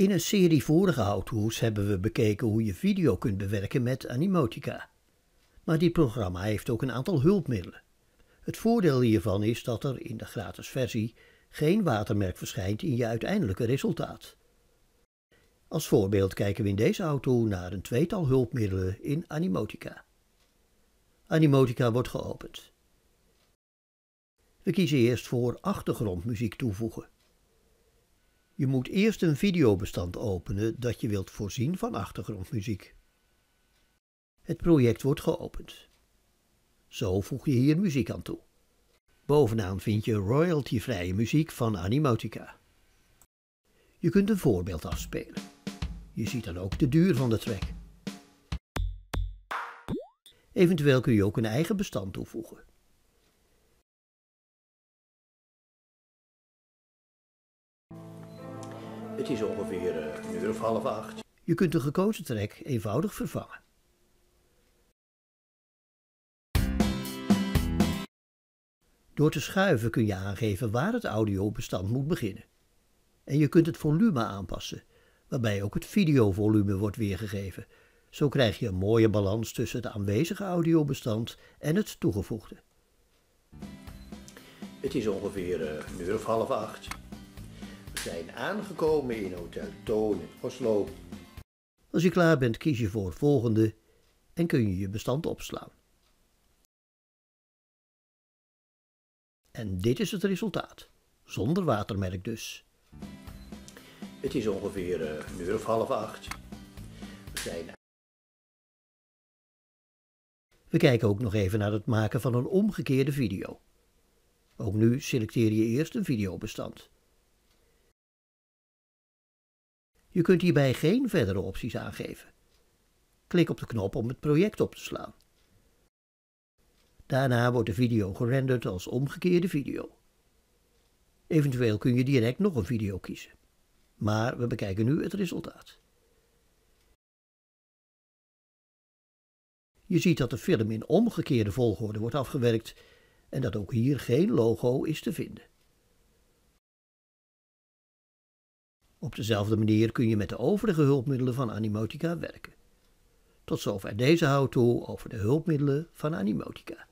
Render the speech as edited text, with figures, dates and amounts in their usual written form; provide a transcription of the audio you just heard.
In een serie vorige how-to's hebben we bekeken hoe je video kunt bewerken met Animotica. Maar dit programma heeft ook een aantal hulpmiddelen. Het voordeel hiervan is dat er in de gratis versie geen watermerk verschijnt in je uiteindelijke resultaat. Als voorbeeld kijken we in deze how-to naar een tweetal hulpmiddelen in Animotica. Animotica wordt geopend. We kiezen eerst voor achtergrondmuziek toevoegen. Je moet eerst een videobestand openen dat je wilt voorzien van achtergrondmuziek. Het project wordt geopend. Zo voeg je hier muziek aan toe. Bovenaan vind je royaltyvrije muziek van Animotica. Je kunt een voorbeeld afspelen. Je ziet dan ook de duur van de track. Eventueel kun je ook een eigen bestand toevoegen. Het is ongeveer 20:30. Je kunt de gekozen track eenvoudig vervangen. Door te schuiven kun je aangeven waar het audiobestand moet beginnen. En je kunt het volume aanpassen, waarbij ook het videovolume wordt weergegeven. Zo krijg je een mooie balans tussen het aanwezige audiobestand en het toegevoegde. Het is ongeveer 20:30. We zijn aangekomen in Hotel Toon Oslo. Als je klaar bent, kies je voor volgende en kun je je bestand opslaan. En dit is het resultaat, zonder watermerk dus. Het is ongeveer 20:30. We kijken ook nog even naar het maken van een omgekeerde video. Ook nu selecteer je eerst een videobestand. Je kunt hierbij geen verdere opties aangeven. Klik op de knop om het project op te slaan. Daarna wordt de video gerenderd als omgekeerde video. Eventueel kun je direct nog een video kiezen. Maar we bekijken nu het resultaat. Je ziet dat de film in omgekeerde volgorde wordt afgewerkt en dat ook hier geen logo is te vinden. Op dezelfde manier kun je met de overige hulpmiddelen van Animotica werken. Tot zover deze how-to over de hulpmiddelen van Animotica.